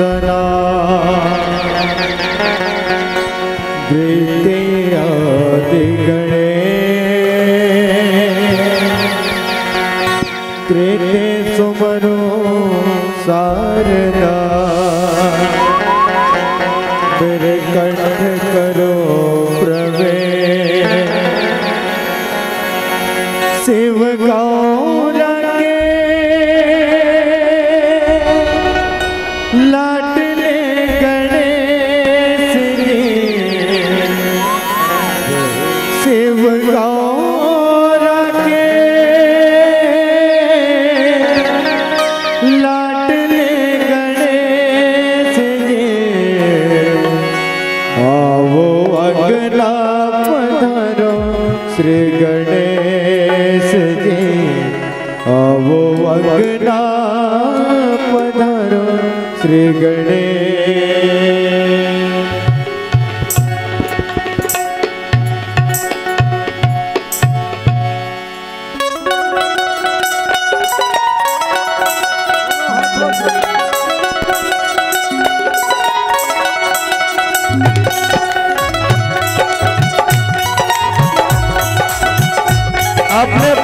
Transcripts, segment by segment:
वंदना वृत्ते आदि गणे त्रिने सुमनो सरदा फिर कंठ करो प्रवेश शिव का श्री गणेश आपने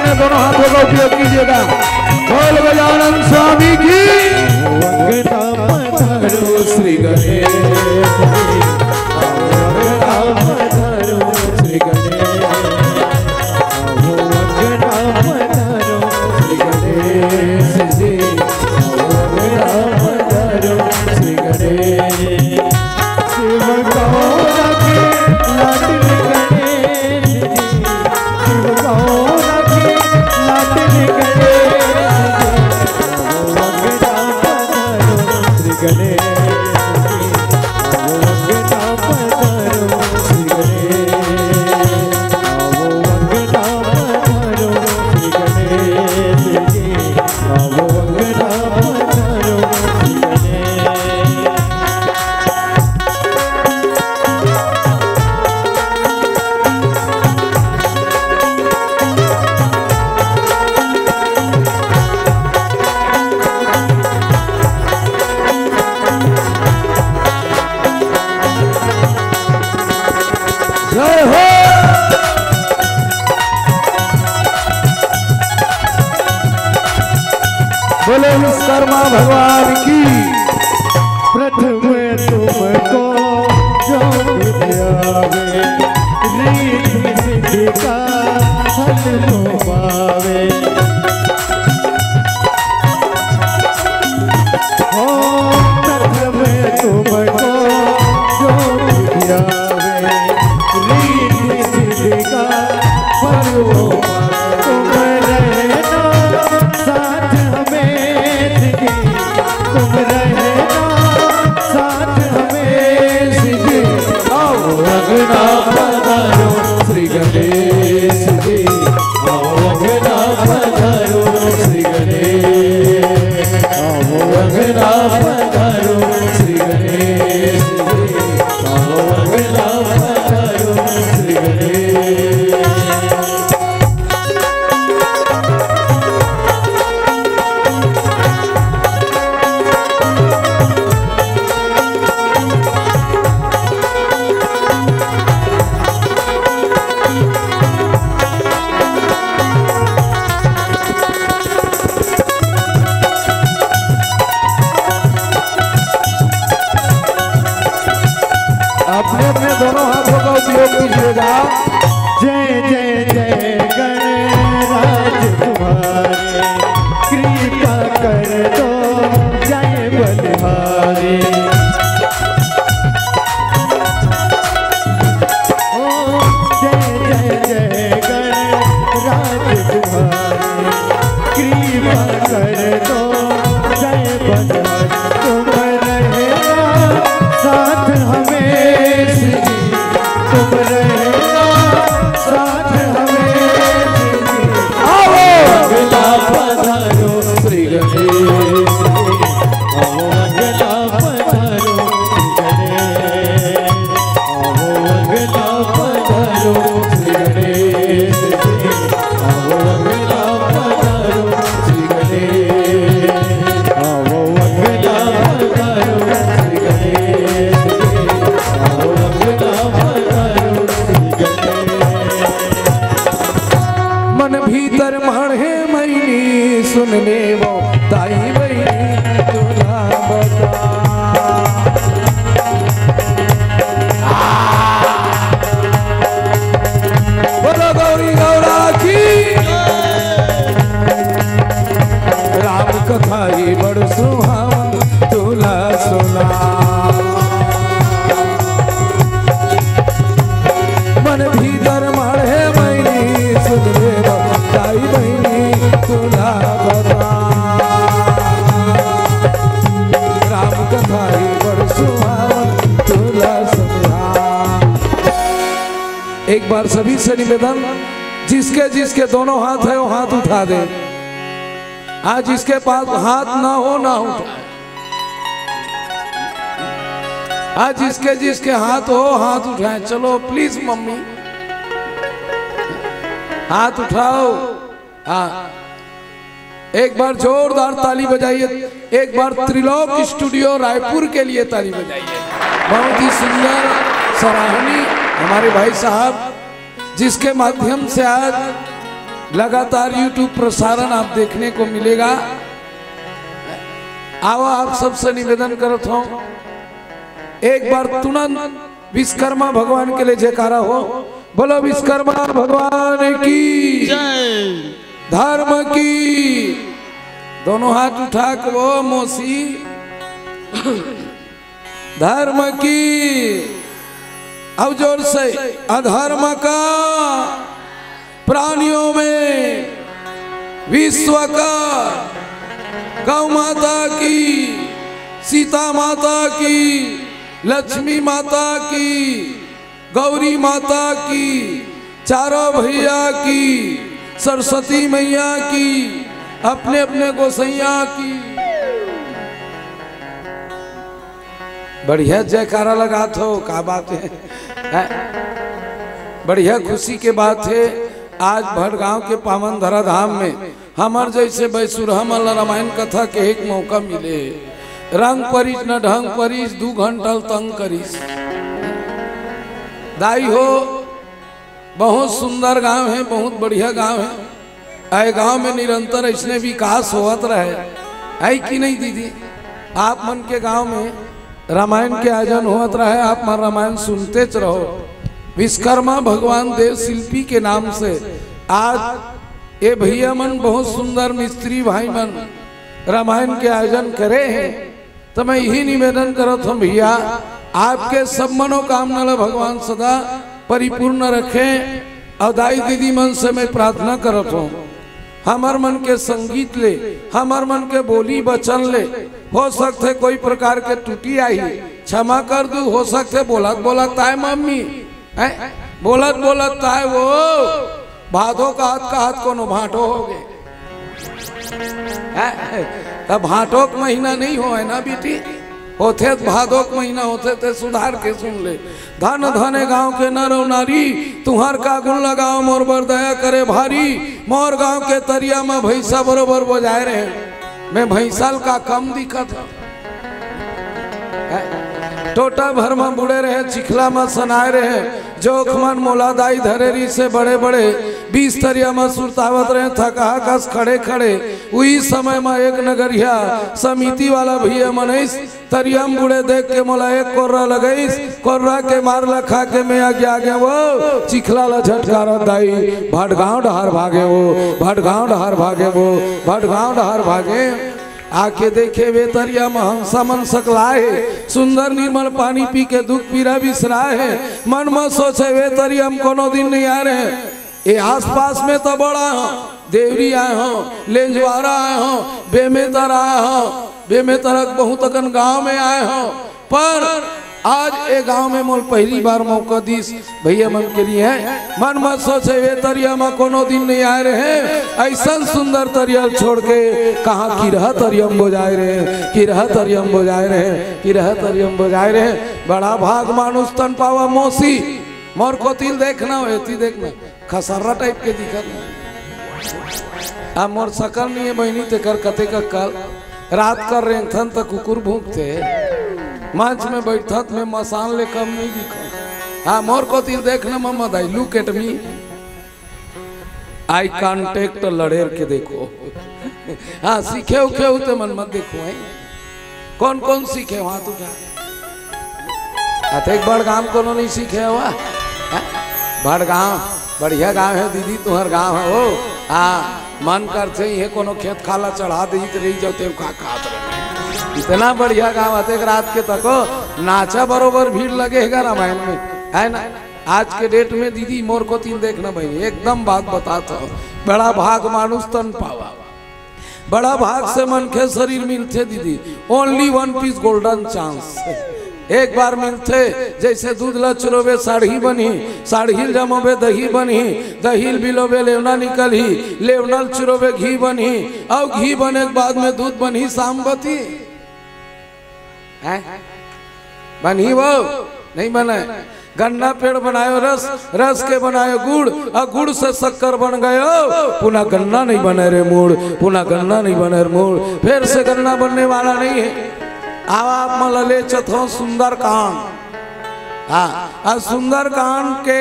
अपने दोनों हाथों का उपयोग कीजिएगा। बोल गजानन स्वामी की वंदना पधारो श्री गणेश वंदना पधारो श्री गणेश वंदना पधारो श्री गणेश जी वंदना पधारो श्री गणेश शिव गौरा के लाडले गणेश जी शिव गौरा के लाडले गणेश भगवान की प्रथम तुमको जो वे रीत सिद्धि का फल तो पावे हो प्रथम तुमको जो वे रीत सिद्धि का फल तो पावे तुम रहना साथ हमें तुम रहना साथ हमेश जी आओ वंदना पधारो श्री गणेश जी आओ वंदना पधारो श्री गणेश आओ वंदना पधारो श्री गणेश जी आओ वंदना पधारो श्री गणेश साथ हमेश तुम रहना झूला सुना। मन भीतर मारे बहनी सुधरे बताई बहनी तुला बता। राम कथाई बड़ सुहावन तुला सुना। एक बार सभी से निवेदन, जिसके जिसके दोनों हाथ है वो हाथ उठा दे। आज इसके पास हाथ ना हो ना उठाए। आज जिसके जिसके हाथ हो हाथ उठाए। चलो प्लीज मम्मी हाथ उठाओ। एक बार जोरदार ताली बजाइए। एक बार त्रिलोक स्टूडियो रायपुर के लिए ताली बजाइए। बहुत ही सुंदर सराहनीय हमारे भाई साहब, जिसके माध्यम से आज लगातार YouTube प्रसारण आप देखने को मिलेगा। आओ आप सबसे निवेदन करता हूं, एक बार तुरंत विश्वकर्मा भगवान के लिए जयकारा हो। बोलो विश्वकर्मा भगवान की जय, धर्म की। दोनों हाथ उठा के वो मोसी धर्म की, अब जोर से अधर्म का, प्राणियों में, विश्व का, गौ माता की, सीता माता की, लक्ष्मी माता की, गौरी माता की, चारों भैया की, सरस्वती मैया की, अपने अपने गोसैया की। बढ़िया जयकारा लगाते हो, क्या बात है, बढ़िया खुशी के बात है। आज भटगांव के पावन धराधाम में हमार जैसे बैसुरहम रामायण कथा के एक मौका मिले। रंग परिस न ढंग परिस, दू घंटल तंग करिस। दाई हो, बहुत सुंदर गांव है, बहुत बढ़िया गांव है। ऐ गांव में निरंतर इसने विकास होत रहे है कि नहीं दीदी? आप मन के गांव में रामायण के आयोजन होत रहे, आप मन रामायण सुनते च रहो। विश्वकर्मा भगवान देव शिल्पी के नाम से आज ये भैया मन, बहुत सुंदर मिस्त्री भाई मन रामायण के आयोजन करे हैं। तो मैं यही निवेदन करता हूँ भैया, आपके सब मनोकामना भगवान सदा परिपूर्ण रखें। और दाई दीदी मन से मैं प्रार्थना करता हूँ, हमार मन के संगीत ले, हमार मन के बोली वचन ले, हो सकते कोई प्रकार के टूटी आई क्षमा कर दू। हो सकते बोलत बोलत आए मम्मी, बोलत बोलत आए वो भादो का हाथ कोनो भाटो हो गए। तब भाटो का महीना नहीं हो है ना बेटी, होते भादो का महीना होते थे। सुधार के सुन ले। धन धने गांव के नरो नारी, तुहार का गुण लगाओ मोर बर दया करे भारी। मोर गांव के तरिया में भैंसा बरोबर बजाए रहे, मैं भैंसल का कम दिखत। टोटा भर में बुड़े रहे, चिखला में सनाए रहे। जोख मन मोलादाई धरेरी से बड़े बड़े, बीस तरिया में सुरतावत रहे थका कस खड़े खड़े। उही समय में एक नगरिया समिति वाला भैया मनैस, तरियम बुड़े देख के मोला एक कोर्रा लगैस। कोर्रा के मार लखा के मैं आगे आगे वो चिखला ला झटकारा दाई। भटगांव डहार भागे वो, भटगांव डहार भागे वो, भटगांव डहार भागे। आके देखे वे तरिया महंसा मन सकलाए, सुंदर निर्मल पानी पी के दुख पीरा बिसराए। मन में सोचे वे तरियम कोनो दिन नहीं आ रहे। ये आस पास में तो बड़ा हो, देवरी आए हो, लेंजवारा आए हो, बेमेतर आए हो, बेमेतरक बहुत अकन गांव में आए हो। पर आज ए गांव में मोल पहली बार मौका दीस भैया मन के लिए। मन मत सोचे वे तरिया में कोनो दिन नहीं आए रहे। ऐसा सुंदर तरियल छोड़ के कहाँ किरह तरियम बजाए रहे, किरह तरियम बजाए रहे, किरह तरियम बजाए रहे। बड़ा भाग मानुष तन पावा मोसी। मोर को तिल देखना हो, एती देखना खसर्रा टाइप के दिखत। आ मोर सकल नहीं है बहनी, तेकर कते का कल रात कर रहे थन तक कुकुर भूखते। मंच में बैठत में मसान ले कम नहीं दिखा। हाँ मोर को तीर देखना मम्मा दाई। Look at me, eye contact लड़ेर के देखो। हाँ सीखे उखे होते मन मत देखो। कौन कौन सीखे वहां तू जा। एक बार गांव कोनो नहीं सीखे हुआ। भटगांव बढ़िया गांव है दीदी, तुम्हार गांव है वो। हाँ मन करते ही है कोनो खेत खाला चढ़ा दी, रही जाओ तेरे खा खाते। इतना बढ़िया गावत एक रात के तको नाचा बरोबर भीड़ लगेगा रामायण में, है ना। आज के डेट में दीदी मोर को तीन देखना भाई एकदम बात बताता हूँ, बड़ा भाग मानुष तन पावा, बड़ा भाग से मनखे शरीर मिलते दीदी, only one piece golden chance एक बार मिलते। जैसे दूध ल चुरोबे साड़ी बनी, साड़ी जमोबे दही बनी, दही बिलोबे लेवना निकली, लेवना चुरोबे घी बनी, और घी बने के बाद में दूध बनी सामबती बनी, वो नहीं बने गन्ना पेड़ बनायो रस, रस के बनायो गुड़, और गुड़ से शक्कर बन गयो, पुनः गन्ना नहीं बने रे मूड़, पुनः गन्ना नहीं बने रे मूड़, फिर से गन्ना बनने वाला नहीं है। आप मलले चथो सुंदर कांड, हाँ सुंदर कांड के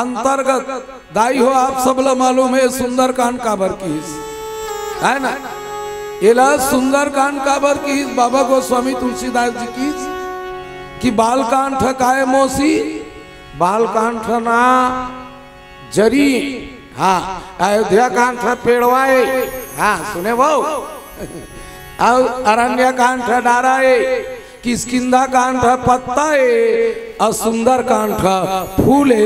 अंतर्गत दाई हो आप सब लोग मालूम है सुंदर कांड काबर की हिस, है ना। इला सुंदर कांड काबर की हिस बाबा गोस्वामी तुलसीदास जी की कि बाल कांड ठकाए मौसी, बाल कांड ठना जरी, हाँ अयोध्या कांड ठा पेड़वाए, हाँ सुने वो अरण्य कांठ डारा है, किसकिंदा कांठ पत्ता है, असुंदर कांठ फूले,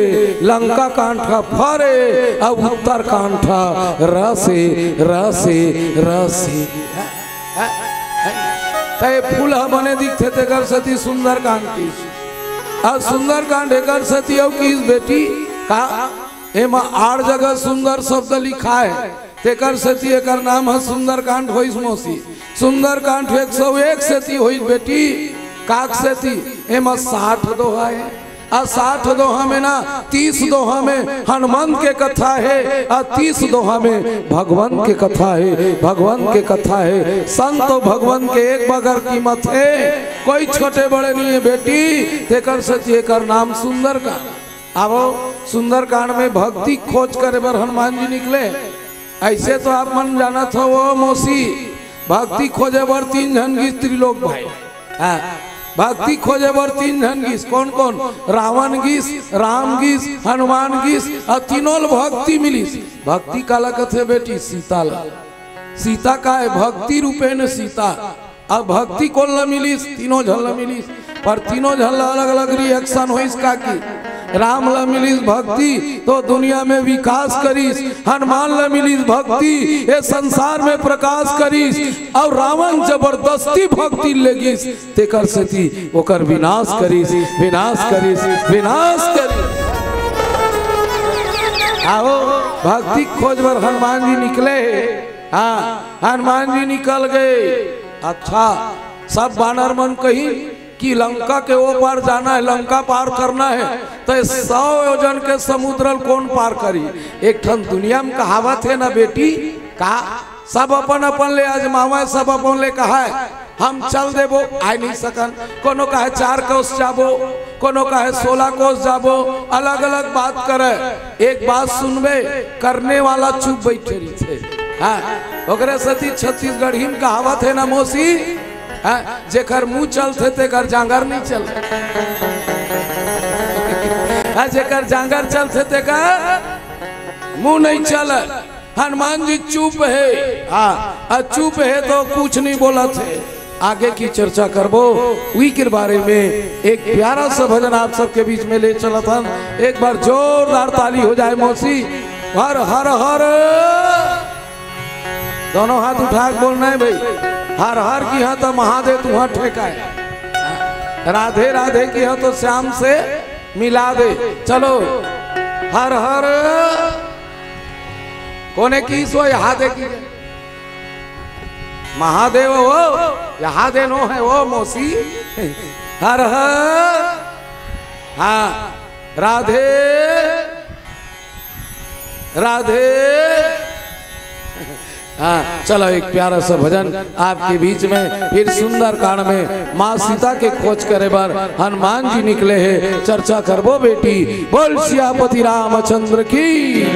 लंका कांठ फरे, अब उत्तर कांठ रसे रसे रसे तय फूल बने दिखते थे कर सती सुंदर कांठ की, असुंदर कांठ कर सती और किस बेटी का एम आर जगह सुंदर शब्द लिखा है तेकर सती एकर नाम है सुंदर कांठ होइस मौसी। सुंदर कांठ 101 सती होइस बेटी काक सती, एम 60 दोहा है, आ 60 दोहा में ना 30 दोहा में हनुमान के कथा है, आ 30 दोहा में भगवान के कथा है, भगवान के कथा है। संत भगवान के एक बगर कीमत है, कोई छोटे बड़े नहीं है बेटी, तेकर सती एकर नाम सुंदर कांठ। आवो सुंदर कांठ में भक्ति खोज करे बर हनुमान जी निकले, ऐसे तो आप मन जाना था वो मौसी भक्ति खोजे बर तीन झनगीस त्रिलोक भाई, भक्ति खोजे बर तीन झनगीस कौन कौन, रावण गीस, राम गीस, हनुमान गीस, और तीनों भक्ति मिलीस। भक्ति काला कथे बेटी सीता लाल, सीता का है भक्ति रूपेण सीता, अब भक्ति कौन ला मिलीस, तीनों झल्ला मिलीस, पर तीनों झल्ला अलग अलग रिएक्शन हो इसका की। राम ला मिलीस भक्ति तो दुनिया में विकास करीस, हनुमान ला मिलीस भक्ति ये संसार में प्रकाश करीस, और रावण जबरदस्ती भक्ति लेगीस तेकर सती ओकर विनाश करीस, विनाश करीस, विनाश करीस। आओ भक्ति खोज पर हनुमान जी निकले, हाँ हनुमान जी निकल गए। अच्छा सब बानर मन कहीं कि लंका के वो पार जाना है, लंका पार करना है, तो 100 योजन के समुद्र कौन पार करी। एक ठन दुनिया में कहावत है ना बेटी का, सब अपन अपन ले आजमावा, सब अपन ले कहा है हम चल देबो आ नहीं सकन, कोनो कहे 4 कोस जाबो, कोनो कहे 16 कोस जाबो, अलग अलग बात करे। एक बात सुनबे करने वाला चुप बैठे थे, ओकरे सती छत्तीसगढ़ ही में कहावत है ना मौसी, जेकर मुँह चलते तेकर जांगर नहीं चलते, जेकर जांगर चलते तेकर मुँह नहीं चल। हनुमान जी चुप है, चुप है तो कुछ नहीं बोला थे। आगे की चर्चा करबो उही के बारे में। एक प्यारा सा भजन आप सबके बीच में ले चला था, एक बार जोरदार ताली हो जाए मौसी। हर हर हर दोनों हाथ उठा के बोलना है भाई, हर हर की है तो महादेव तुम्हारा ठेका है, राधे राधे की है तो श्याम से मिला दे। चलो हर हर कोने की सो यहाँ दे की महादेव हो यहाँ दे नो है वो मौसी। हर हर हाँ राधे राधे। हाँ चलो एक प्यारा सा भजन आपके बीच में। फिर सुंदर कांड में माँ सीता के खोज करे बार हनुमान जी निकले हैं, चर्चा करबो बेटी। बोल सियापति रामचंद्र की।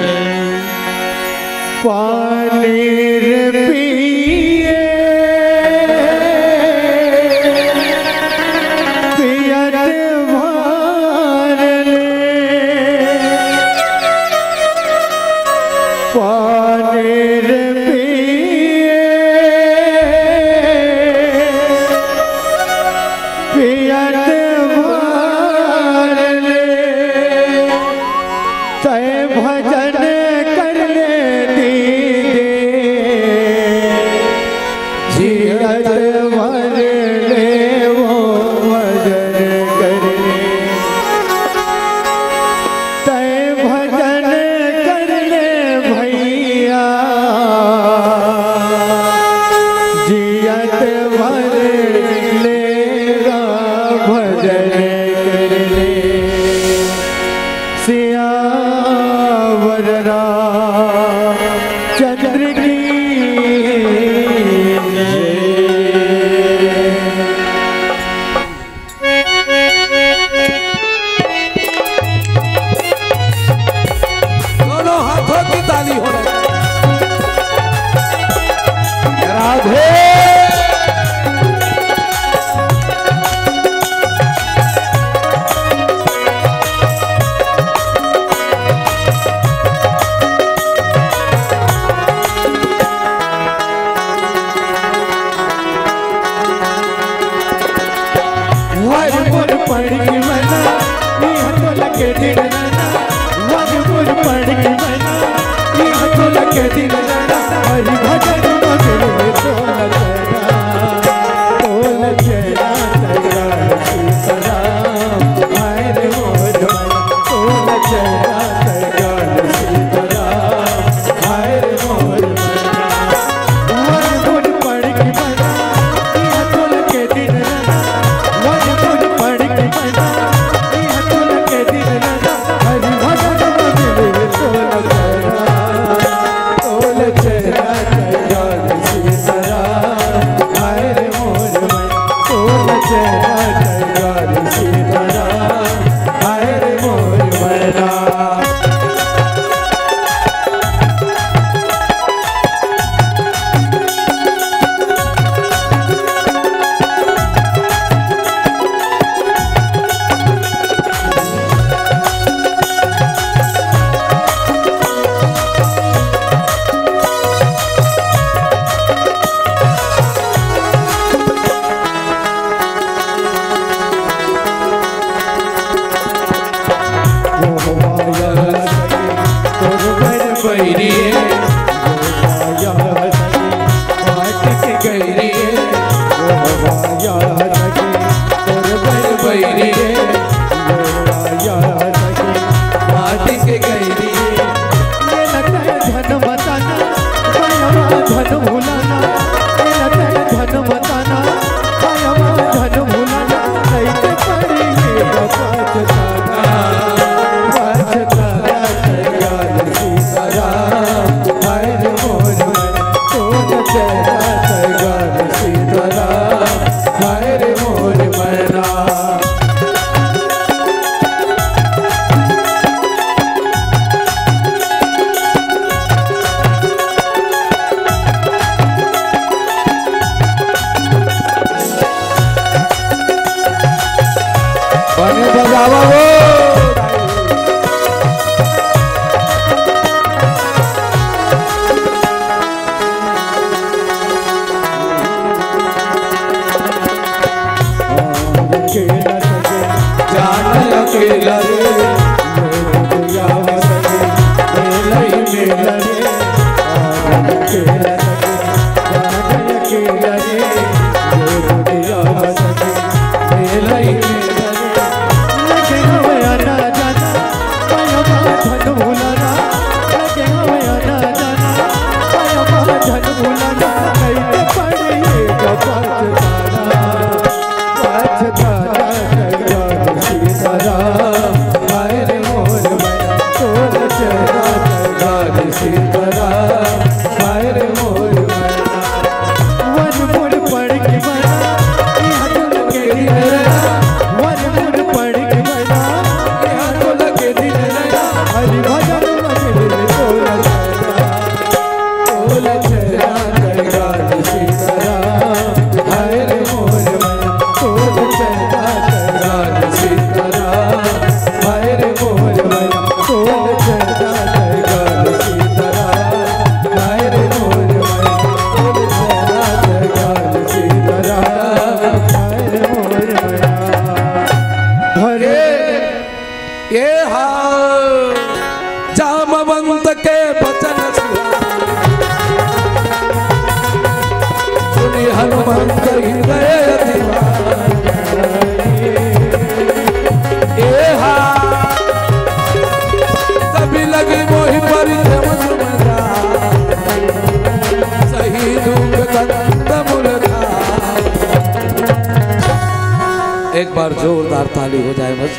एक बार जोरदार ताली हो जाए बस।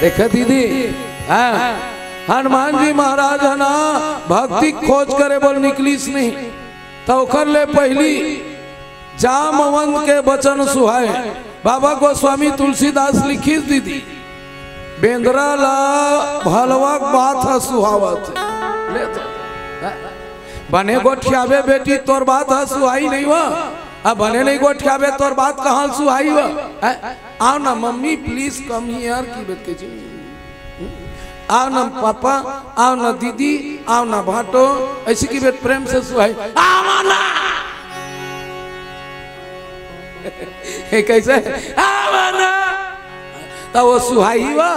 देखा दीदी हनुमान जी महाराज है ना भक्ति खोज करे बोल निकलिस नहीं तो कर ले पहली जामवंत के वचन सुहाए बाबा गोस्वामी तुलसीदास लिखिस दीदी बेंद्रा ला भलवक बात है सुहावत ले बने गोठियाबे बेटी तोर बात है सुहाई नहीं वो अब बने नहीं गोठियाबे तोर बात कहाँ सुहाई वो आओ ना मम्मी प्लीज कम हियर की बेट के जी आओ ना पापा आओ ना दीदी आओ ना भाटो ऐसी की बेट प्रेम से सुहाई आओ ना कैसे आओ ना तो वो सुहाई वा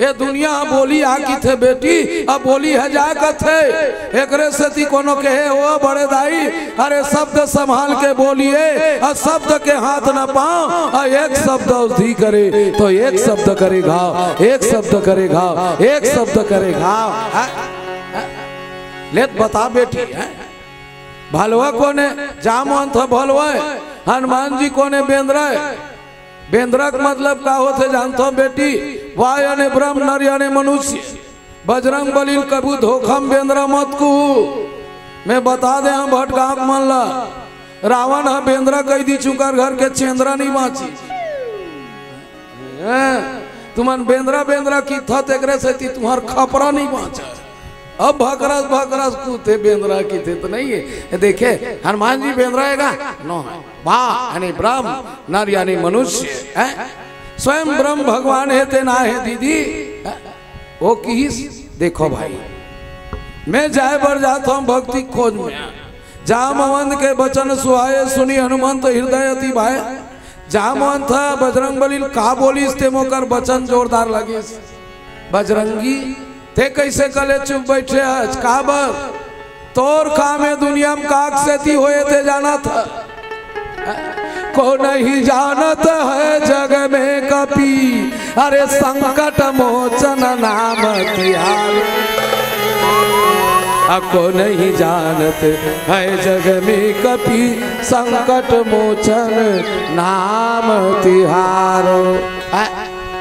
ये दुनिया बोली आकी थे बेटी अब बोली हजार का थे एक रेसती कोनो कहे वो बड़े दाई अरे शब्द संभाल के बोलिए और शब्द के हाथ न पाओ और एक शब्द औषधि करे तो एक शब्द करेगा एक शब्द करेगा एक शब्द करेगा लेट बता बेटी भलवा कोने जामवंत भलवा हनुमान जी कोने बेंद्रा बेंद्रक मतलब का होते जानते हो बेटी वाह यानी ब्रह्म नर यानी मनुष्य बजरंग बली कबू धोखम बेंद्रा मत को मैं बता दे हम भटगांव मल्ला रावण है बेंद्रा कह दी चुकर घर के चंद्रा नहीं बाँची तुमन बेंद्रा बेंद्रा की था तेरे से ती तुम्हार खपरा नहीं बाँचा अब भागराज भागराज कूदे बेंद्रा की थे तो नहीं है देखे हनुमान जी बेंद्रा है नो वाह यानी ब्रह्म नर यानी मनुष्य स्वयं ब्रह्म भगवान है ते ना है दीदी वो की देखो भाई मैं जाए पर जाता हूँ भक्ति खोज में जामवंत के वचन सुहाए सुनी हनुमंत हृदय अति भाए जामवंत था बजरंग बली का बोली ते मोकर वचन जोरदार लगे बजरंगी ते कैसे कले चुप बैठे आज काबर तोर कामे दुनिया में काक से ती होए थे जाना था को नहीं जानत है जग में कपी अरे संकट मोचन नाम तिहारे को नहीं जानत है जग में कपी संकट मोचन नाम तिहारो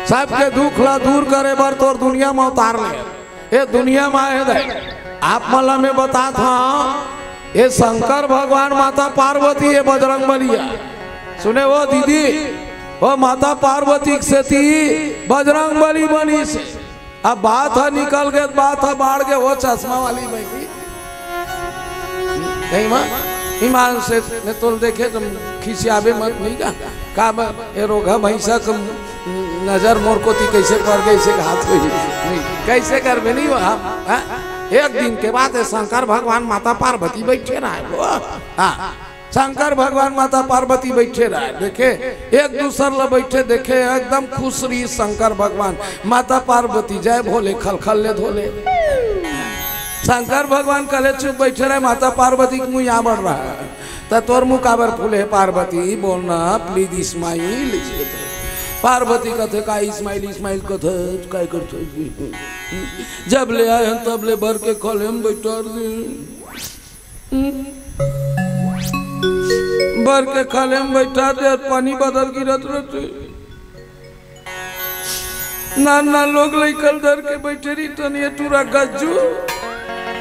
सबके दुख ला दूर करे बर तोर दुनिया में उतार ले ये दुनिया में आए आप मला में बता था ये शंकर भगवान माता पार्वती ये बजरंग बलिया सुने वो दीदी वो माता पार्वती से थी बजरंग बली बनी से अब बात है निकल गए बात है बाढ़ के वो चश्मा वाली नहीं माँ ईमान से मैं तुम देखे तुम खिसियाबे मत नहीं का ये रोगा भैंसा नजर मोर को थी कैसे पड़ गई से घात हुई नहीं कैसे कर में नहीं हुआ एक दिन के बाद शंकर भगवान माता पार्वती बैठे रहे वो हाँ शंकर भगवान माता पार्वती बैठे रहे देखे एक दूसर ला बैठे देखे एकदम खुश रही शंकर भगवान माता पार्वती जय भोले खल खल ले धोले शंकर भगवान कले चुप बैठे रहे माता पार्वती के मुँह यहाँ बढ़ रहा है तोर मुँह काबर फूले पार्वती बोलना प्लीज इस्माइल पार्वती कथे का इस्माइल इस्माइल कथे काय करते जब ले आए तब ले भर के खोले हम बैठर भर के खोले हम बैठा दे पानी बदल गिरत रहते ना ना लोग लेकर धर के बैठे रही तनिए टूरा गज्जू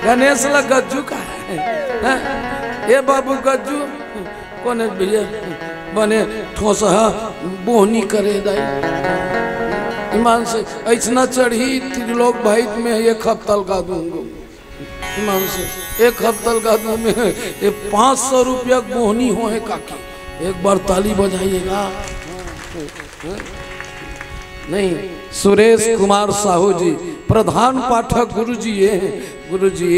गणेश ला गज्जू का ये बाबू गज्जू कौन है भैया बने ठोसा बोहनी करे दाई ईमान से ऐसा चढ़ी त्रिलोक भाईत में एक हफ्तल का दूंगा ईमान से एक हफ्तल का दूं में ये 500 रुपया बोहनी हो है काकी एक बार ताली बजाइएगा नहीं सुरेश कुमार साहू जी प्रधान पाठक गुरुजी ये गुरुजी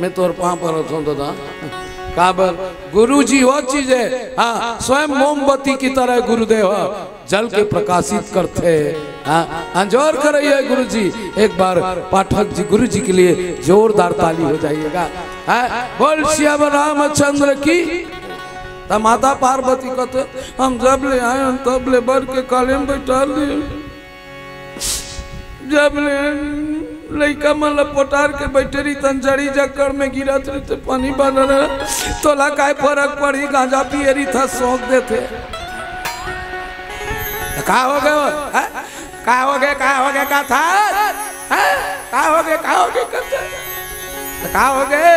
मैं तोर पाँव पर रखूँ दादा काबर गुरुजी वो चीज है हाँ स्वयं मोमबत्ती की तरह गुरुदेव जल के प्रकाशित करते हाँ अंजोर कराइए गुरुजी एक बार पाठक जी गुरुजी के लिए जोरदार ताली हो जाइएगा हाँ बोल श्याम रामचंद्र की तब माता पार्वती कहते हम जब ले आए हम तब ले बर के काले में बैठा लिए जब ले लड़का मन पोटार के बैठे रही तंजड़ी जक्कड़ में गिरा थी तो पानी बन रहा तोला काय फर्क पड़ी गांजा पिए रही था सौंप देते का हो गए का था का हो गए।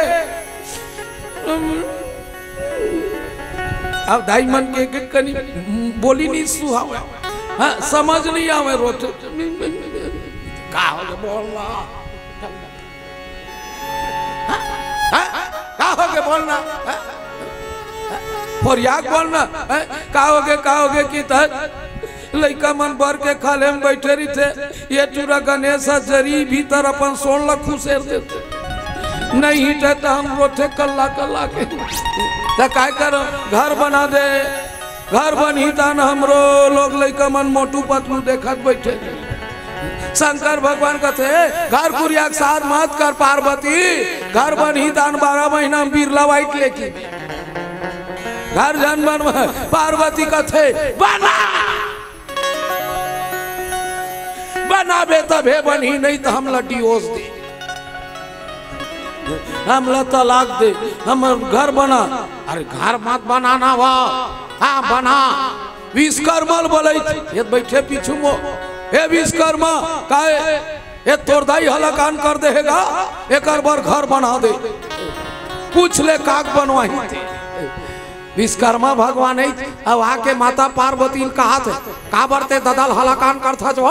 अब दाई मन के कनी बोली नहीं सुहा समझ नहीं आवे रोते का हो गए बोलना का हो गए बोलना फरियाद बोलना का हो गए की तरह लड़का मन भर के खाले में बैठे रही थे। ये चूरा गणेश जरी भीतर अपन सोन लखू से देते नहीं हिटे तो हम रोते कल्ला कल्ला के काय करो घर बना दे घर बनी तन हमरो लोग लड़का मन मोटू पतलू देखत बैठे। शंकर भगवान कहते घर कुरिया के साथ मत कर पार्वती घर बनी तन 12 महीना बिरला वाइट लेके घर जन बन पार्वती कहते बना बनाबे तब है बनी नहीं तो हम डिवोर्स दे हम तलाक दे हम घर बना। अरे घर मत बनाना वा हाँ बना विश्वकर्मा बोले ये बैठे पीछू मो हे विश्वकर्मा काहे ये तोरदाई हलाकान कर देगा एक बार घर बना दे पूछ ले काक बनवाई। विश्वकर्मा भगवान है अब आके माता पार्वती कहा थे का बरते ददल हलाकान करता जो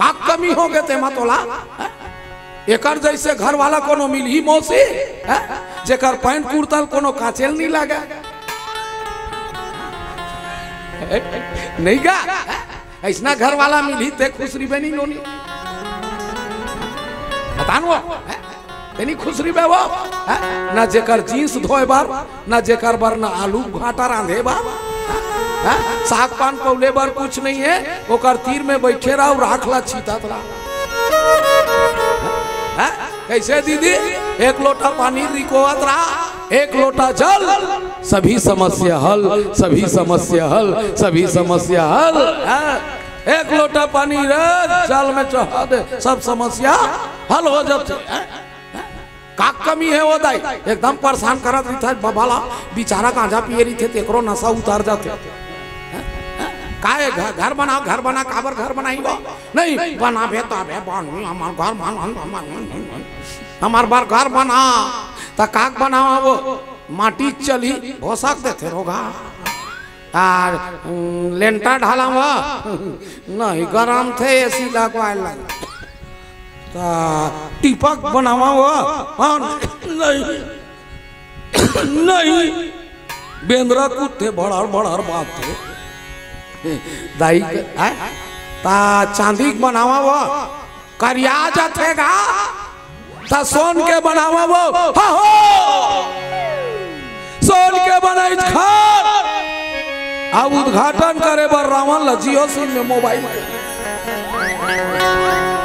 का कमी हो गए ते मतोला एकर जैसे घर वाला कोनो मिली मौसी जेकर पैंट कुर्तल कोनो काचेल नहीं लगा नहीं गा ऐसा घर वाला मिली ते खुशरी बनी नोनी बतान वो तेनी खुशरी बे वो ना जेकर जींस धोए बार ना जेकर बार ना आलू घाटा रांधे बार साग पान पौले बार कुछ नहीं है ओकर तीर में बैठे रहो राखला छीतात रहा कैसे दीदी एक लोटा पानी रिकोवत रहा एक लोटा जल सभी समस्या हल सभी समस्या हल सभी समस्या हल एक लोटा पानी जल में चढ़ा दे सब समस्या हल हो जाते। का कमी है वो दाई एकदम परेशान करत रही था बाबाला बेचारा गांजा पिए रही थे एकरो नशा उतार जाते काहे घर बना काबर घर बनाई नहीं बना बेटा बे बानू हमार घर बना हमार बार घर बना त काक बनावा वो माटी चली भोसा देते रोगा आ लेंटा ढाला वा नहीं गरम थे एसी लगवा लग त टीपक बनावा वो नहीं नहीं बेंद्रा कुत्ते बड़ा बड़ा बात थे दाई ता चांदी बनावा वो करिया जातेगा ता सोन के बनावा वो हा हो सोन के बनाई घर अब उद्घाटन करे बर रावण लजियो सिंह में मोबाइल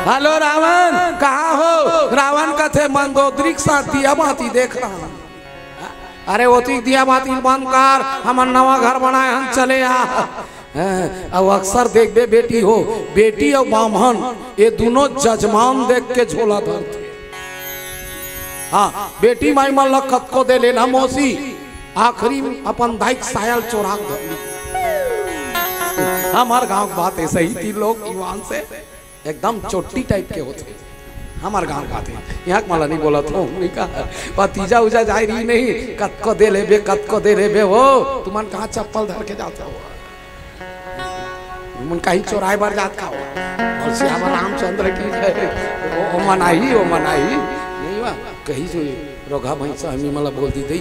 हेलो रावण कहा हो रावण कथे मंदोदरी के साथ दिया बाती देख रहा। अरे वो ती दिया बाती बंद कर हम नवा घर बनाए हम चले आ अब अक्सर देख बे बेटी हो बेटी और ब्राह्मण ये दोनों जजमान देख के झोला धरते। हाँ बेटी माई मल्ला कत को दे लेना मौसी आखिरी अपन दाई सायल चोरा हमार गांव की बात है सही थी लोग युवान से एकदम चोटी टाइप के होते हमार गांव का थे यहाँ माला नहीं बोला तो भतीजा उजा जा रही नहीं कत को दे ले बे हो तुमन कहाँ चप्पल धर के जाते हो मुन कहीं चोराए बार जात का और श्यामा रामचंद्र की ओ मनाही नहीं वा कहीं जो रोगा भाई सामी मला बोल दी दे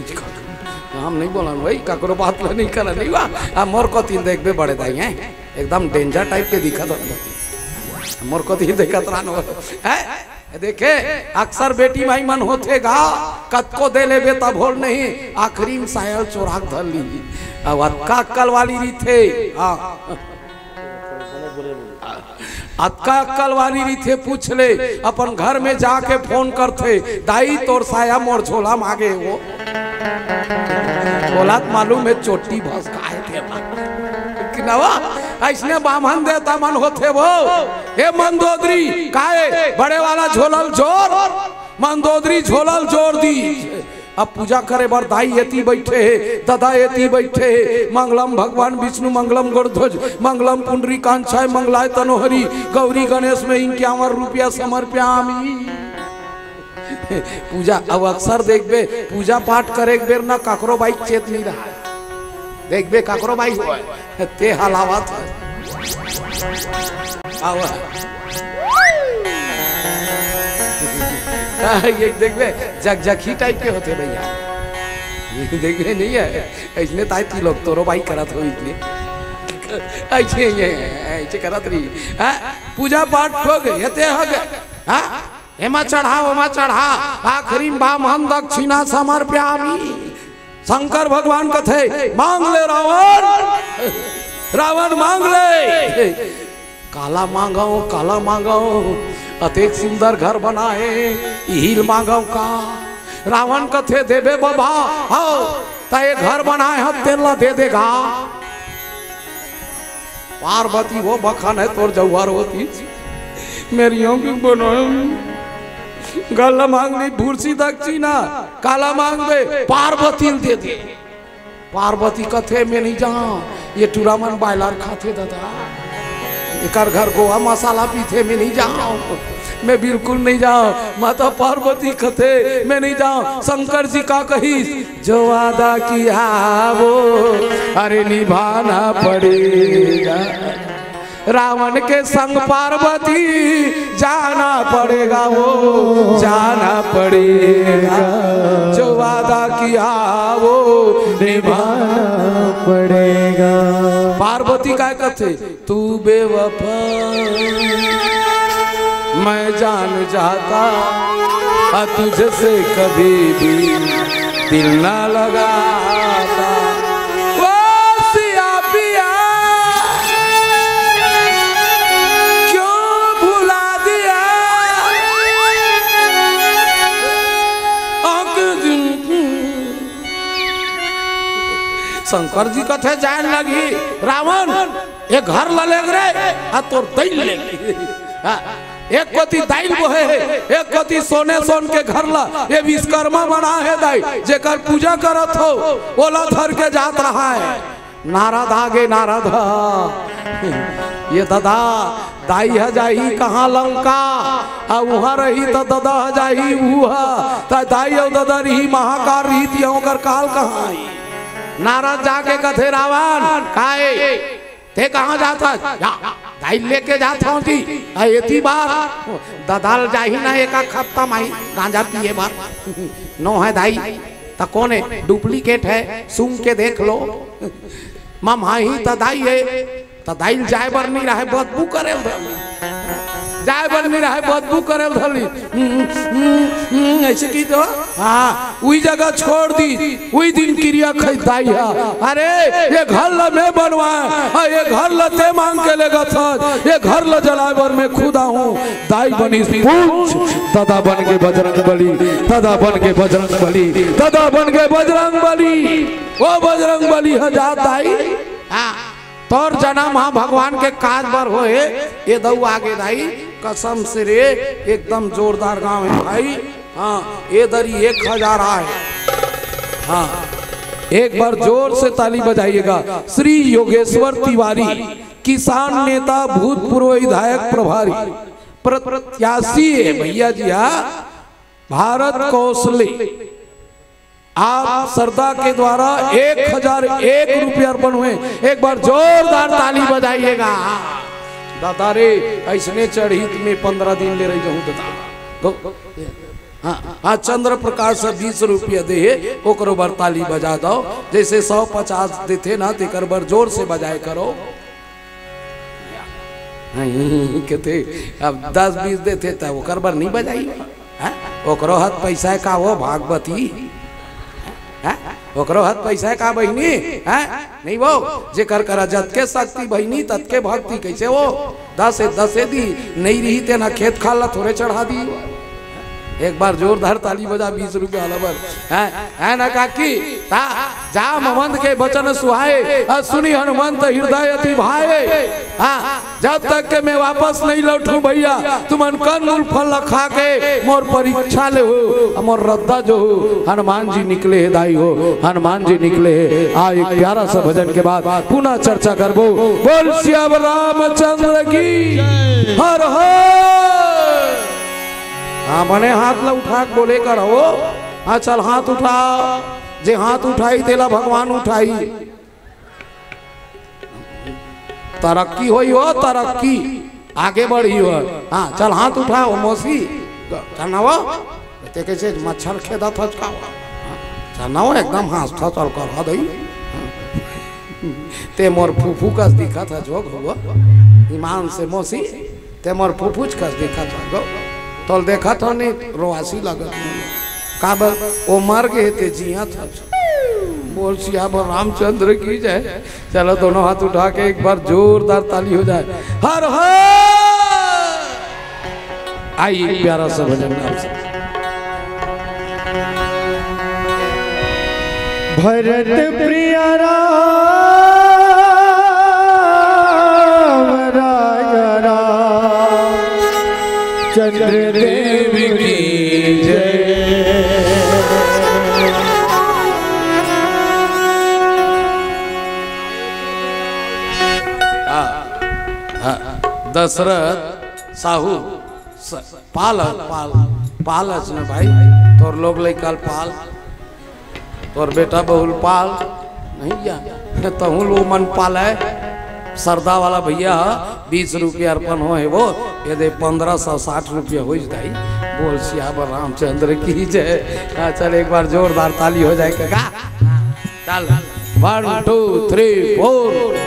हम नहीं बोलन भाई ककरो बात नहीं करा नहीं वा आ मोर को तीन देखबे बड़े दाई हैं एकदम डेंजर टाइप के दिखत मोर को तीन देखत रान है देखे अक्सर बेटी भाई मन होतेगा कत को दे लेबे तब होल नहीं आखिरी में सायल चोरा धर ली अब अक्का कल वाली री थे हां अक्का कलवारी रीथे पूछ ले अपन घर में जाके फोन करते दाई तोर साया मोर झोला मांगे वो बोलात मालूम है चोटी भसकाए थे नवा ऐसने बामन देता मन होते वो हे मंदोदरी काए बड़े वाला झोलल जोर मंदोदरी झोलल जोर दी अब पूजा करे बर दाई यती बैठे है, दादा यती बैठे है। मंगलम भगवान विष्णु, मंगलम गरुध्वज, मंगलम पुंडरी कांक्षाय, मंगलाय तनोहरी, गौरी गणेश में इनके आवर रुपया समर्प्यामी। पूजा अवसर देखबे, पूजा पाठ करे एक बेर ना काकरो बाई चेत नहीं रहा, देखबे काकरो बाई ते हलावत आवा। ये देखबे जगजगी टाइप के होते भैया, ये देखे नहीं है इसलिए ताई ती लोग तोरो भाई करत हो, इसलिए ऐसे ये ऐसे करत रही। हां पूजा पाठ हो गए हेते हो गए। हां हेमा चढ़ा आखरीम बाम हम दक्षिणा समर्प्यामि। शंकर भगवान कथे मांग ले रावण, रावण मांग ले, काला मांगो काला मांगो, अतेक सुंदर घर बनाए हील मांगो का। रावण कथे देवे बाबा हो तय घर बनाए हम तेला दे देगा। पार्वती वो बखान है तोर जौहर होती मेरी ओंगी बनाए, गला मांगनी भूरसी दक्षिणा काला मांग दे पार्वती दे दे। पार्वती कथे मैं नहीं जाऊं, ये टूरामन बायलार खाते दादा, इकार घर गोवा मसाला पीते, मैं नहीं जाऊँ, मैं बिल्कुल नहीं जाऊँ। माता पार्वती कथे मैं नहीं जाऊँ। शंकर जी का कही जो वादा किया वो अरे निभाना पड़ेगा, रावण के संग पार्वती जाना पड़ेगा, वो जाना पड़ेगा, जो वादा किया वो निभाना पड़ेगा। पार्वती का कथे तू बेवफा मैं जान जाता, तुझसे कभी भी दिल ना लगाता। वो सिया पिया क्यों भुला दिया, शंकर जी कथे जान लगी रावण ये घर ललेग रे आ तोर दैल लेगी। एक कोती दाइल बोहे है, एक कोती सोने सोन के घर ला ये विश्वकर्मा बना है दाई, जेकर पूजा करत हो ओला धर के जात रहा है। नारद आगे, नारद ये दादा दाई है जाही कहाँ लंका आ वहाँ रही तो दादा है जाही वहाँ ता दाई और दादा रही महाकार रही थी यों कर काल कहाँ। नारद जाके कथे रावण काए ते कहाँ जाता दाइल लेके जाता हूँ जी, ऐसी बार ददाल जाही ना एका खपता माही गांजा पिए बार नो है दाई ता कौन है डुप्लीकेट है सुन के देख लो मम हाही तदाई है तदाइल जाए बर नहीं रहे बदबू करे जाए बर नहीं रहे बदबू करे धली ऐसे की तो हाँ वही जगह छोड़ दी वही दिन क्रिया खरीदाई है। अरे ये घर ला मैं बनवाया, ये घर ला ते मांग के लेगा था, ये घर ला जलाए बर मैं खुदा हूँ दाई बनी दादा बन के बजरंग बली, दादा बन के बजरंग बली, दादा बन के बजरंग बली, वो बजरंग बली हजार दाई तोर जन्म हाँ भगवान के काज बर होए। ये दऊ आगे दाई कसम से रे एकदम जोरदार गाँव है भाई। हाँ ये दरी 1000 आए। हाँ एक बार जोर से ताली बजाइएगा। श्री योगेश्वर तिवारी किसान नेता भूतपूर्व विधायक प्रभारी प्रत्याशी है भैया जी। हाँ भारत कौशले आप सरदा के द्वारा 1001 रुपया अर्पण हुए। एक बार जोरदार ताली बजाइएगा। दादा रे ऐसने चढ़ित में 15 दिन ले रही जाऊँ दादा। हाँ चंद्र प्रकाश से 20 रुपया दे ओकरो बर ताली बजा दो, जैसे 150 देते ना तेकर बर जोर से बजाए करो। कहते अब 10-20 देते तो ओकर बर नहीं बजाई, ओकरो हाथ पैसा है का वो भागवती, ओकरो हाथ पैसा है का बहनी नहीं वो जेकर करा जत के शक्ति बहनी तत के भक्ति। कैसे वो 10 दी नहीं रही तेना खेत खाला थोड़े चढ़ा दी एक बार जोरदार ताली बजा 20 रुपया अलवर है ना काकी जा ममंद के वचन सुहाए सुनी हनुमंत हृदय अति भाए। जब तक के मैं वापस नहीं लौटू भैया तुम अनकन फल खा के मोर परीक्षा ले हो मोर रद्दा जो हो। हनुमान जी निकले दाई हो हनुमान जी निकले। एक प्यारा सा भजन के बाद पुनः चर्चा करबो। बोल श्याम रामचंद्र की हर हर। हाँ बने हाथ ला उठा बोले कर हो। हाँ चल हाथ उठा जे हाथ उठाई तेला भगवान उठाई। तरक्की होई हो तरक्की आगे बढ़ी हो। हाँ चल हाथ उठाओ मौसी चलना ते कैसे मच्छर खेदा थचका चलना एकदम हाथ था चल कर दई ते मोर फूफू कस दिखा था जोग हुआ ईमान से मौसी ते मोर फूफूच कस दिखा था गो तो देखा था ने रोवासी लगत का वो मर गए ते जिया था। बोल सियाब रामचंद्र की जय। चलो दोनों हाथ उठा के एक बार जोरदार ताली हो जाए हर हर। आइए प्यारा सा भजन आपसे। भरत प्रिय राम राजा राम चंद्र देव की जय। दशरथ साहू पाल पाल पाल न भाई तोर लोग ले कल पाल और बेटा बहुल पाल नहीं गया तहु लो मन पाल है। सरदा वाला भैया 20 रुपया अर्पण हो है वो यदि 1560 रुपया हो जाए। बोल सियावर रामचंद्र की जय। चल एक बार जोरदार ताली हो जाए काका। चल 1 2 3 4।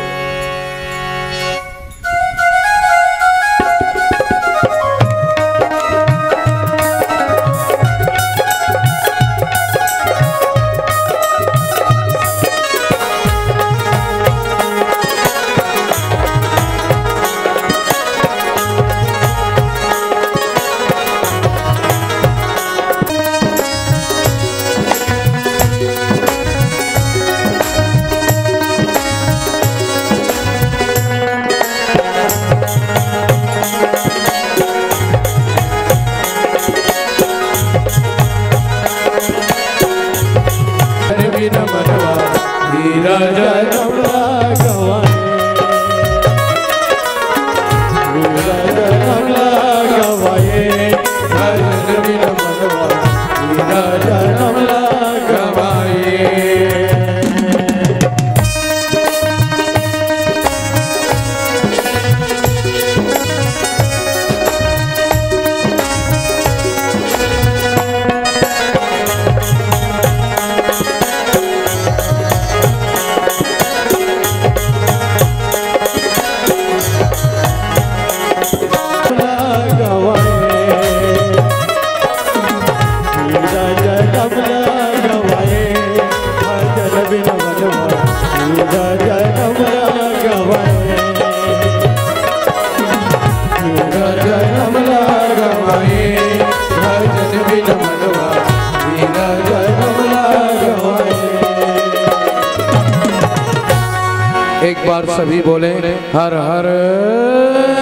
एक बार सभी बोले हर हर।